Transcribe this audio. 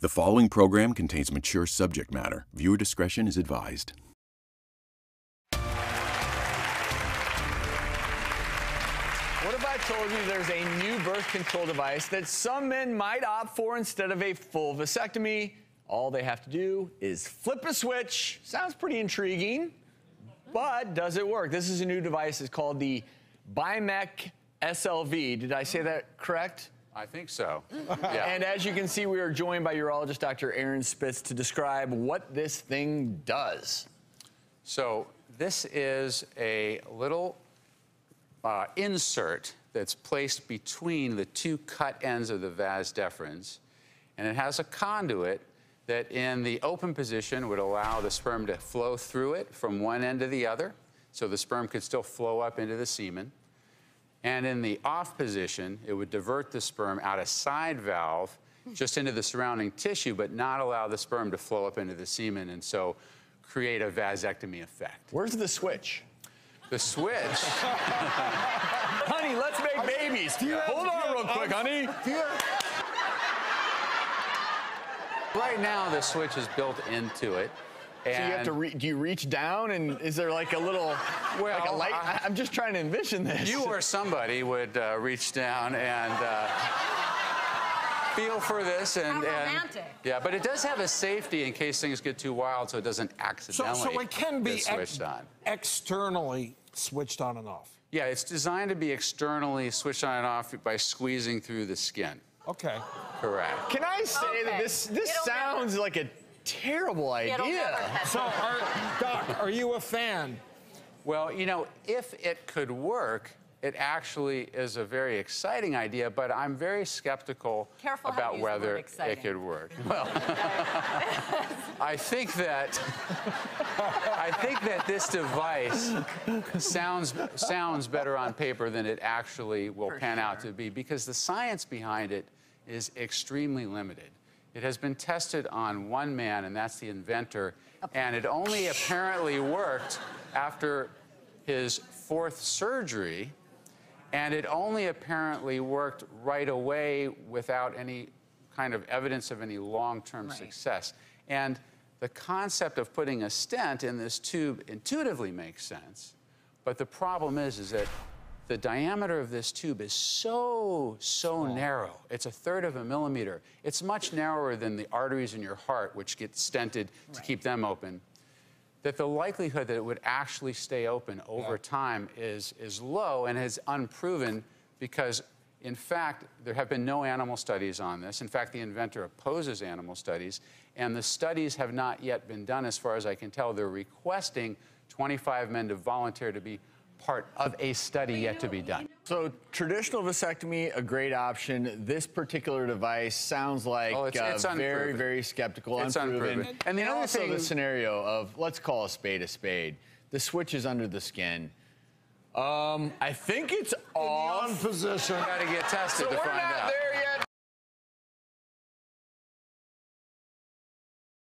The following program contains mature subject matter. Viewer discretion is advised. What if I told you there's a new birth control device that some men might opt for instead of a full vasectomy? All they have to do is flip a switch. Sounds pretty intriguing, but does it work? This is a new device. It's called the BiMEC SLV. Did I say that correct? I think so. Yeah. And as you can see, we are joined by urologist Dr. Aaron Spitz to describe what this thing does. So this is a little insert that's placed between the two cut ends of the vas deferens, and it has a conduit that in the open position would allow the sperm to flow through it from one end to the other, so the sperm could still flow up into the semen. And in the off position, it would divert the sperm out a side valve just into the surrounding tissue, but not allow the sperm to flow up into the semen, and so create a vasectomy effect. Where's the switch? The switch? Honey, let's make babies. Hold on real quick, honey. Right now, the switch is built into it. So you have to do you reach down, and is there like a little, well, like a light? I'm just trying to envision this. You or somebody would reach down and feel for this. And, romantic. Yeah, but it does have a safety in case things get too wild, so it doesn't accidentally so it can be switched on. Externally switched on and off. Yeah, it's designed to be externally switched on and off by squeezing through the skin. Okay. Correct. Can I say that this sounds like a terrible idea. So, Doc, are you a fan? Well, you know, if it could work, it actually is a very exciting idea, but I'm very skeptical about whether it could work. Well, I think that this device sounds better on paper than it actually will pan out to be, because the science behind it is extremely limited. It has been tested on one man, and that's the inventor, and it only apparently worked after his 4th surgery, and it only apparently worked right away without any kind of evidence of any long-term success. And the concept of putting a stent in this tube intuitively makes sense, but the problem is that the diameter of this tube is so narrow. It's 1/3 of a millimeter. It's much narrower than the arteries in your heart, which get stented to keep them open, that the likelihood that it would actually stay open over time is low and is unproven, because, in fact, there have been no animal studies on this. In fact, the inventor opposes animal studies, and the studies have not yet been done. As far as I can tell, they're requesting 25 men to volunteer to be part of a study yet to be done. So traditional vasectomy, a great option. This particular device sounds like it's very, very skeptical, unproven. And then also the scenario of, let's call a spade, the switch is under the skin. I think it's on position. Got to get tested to find out.